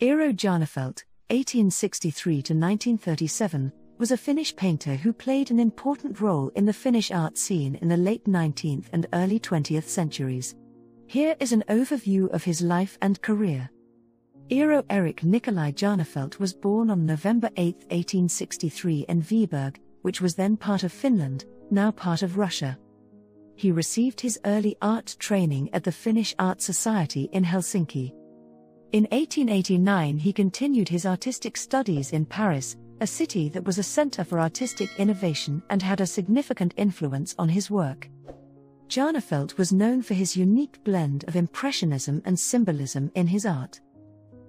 Eero Järnefelt, 1863–1937, was a Finnish painter who played an important role in the Finnish art scene in the late 19th and early 20th centuries. Here is an overview of his life and career. Eero Erik Nikolai Järnefelt was born on November 8, 1863 in Vyborg, which was then part of Finland, now part of Russia. He received his early art training at the Finnish Art Society in Helsinki. In 1889 he continued his artistic studies in Paris, a city that was a center for artistic innovation and had a significant influence on his work. Järnefelt was known for his unique blend of impressionism and symbolism in his art.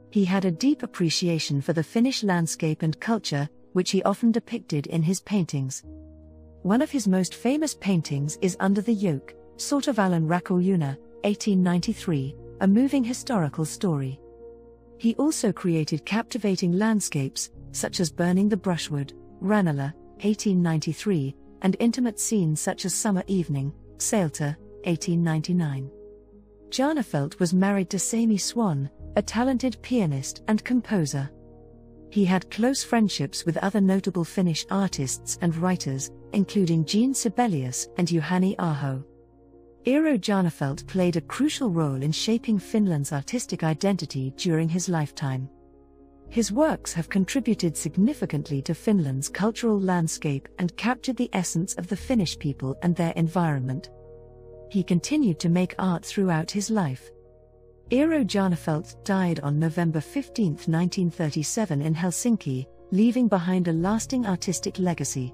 He had a deep appreciation for the Finnish landscape and culture, which he often depicted in his paintings. One of his most famous paintings is Under the Yoke, Sortavalan Rakoyuna, 1893, a moving historical story. He also created captivating landscapes, such as Burning the Brushwood, Rannila, 1893, and intimate scenes such as Summer Evening, Sailta, 1899. Järnefelt was married to Sammy Swan, a talented pianist and composer. He had close friendships with other notable Finnish artists and writers, including Jean Sibelius and Juhani Aho. Eero Järnefelt played a crucial role in shaping Finland's artistic identity during his lifetime. His works have contributed significantly to Finland's cultural landscape and captured the essence of the Finnish people and their environment. He continued to make art throughout his life. Eero Järnefelt died on November 15, 1937 in Helsinki, leaving behind a lasting artistic legacy.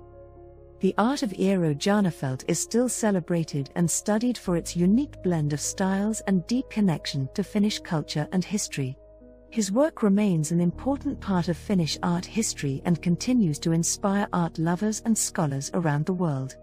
The art of Eero Järnefelt is still celebrated and studied for its unique blend of styles and deep connection to Finnish culture and history. His work remains an important part of Finnish art history and continues to inspire art lovers and scholars around the world.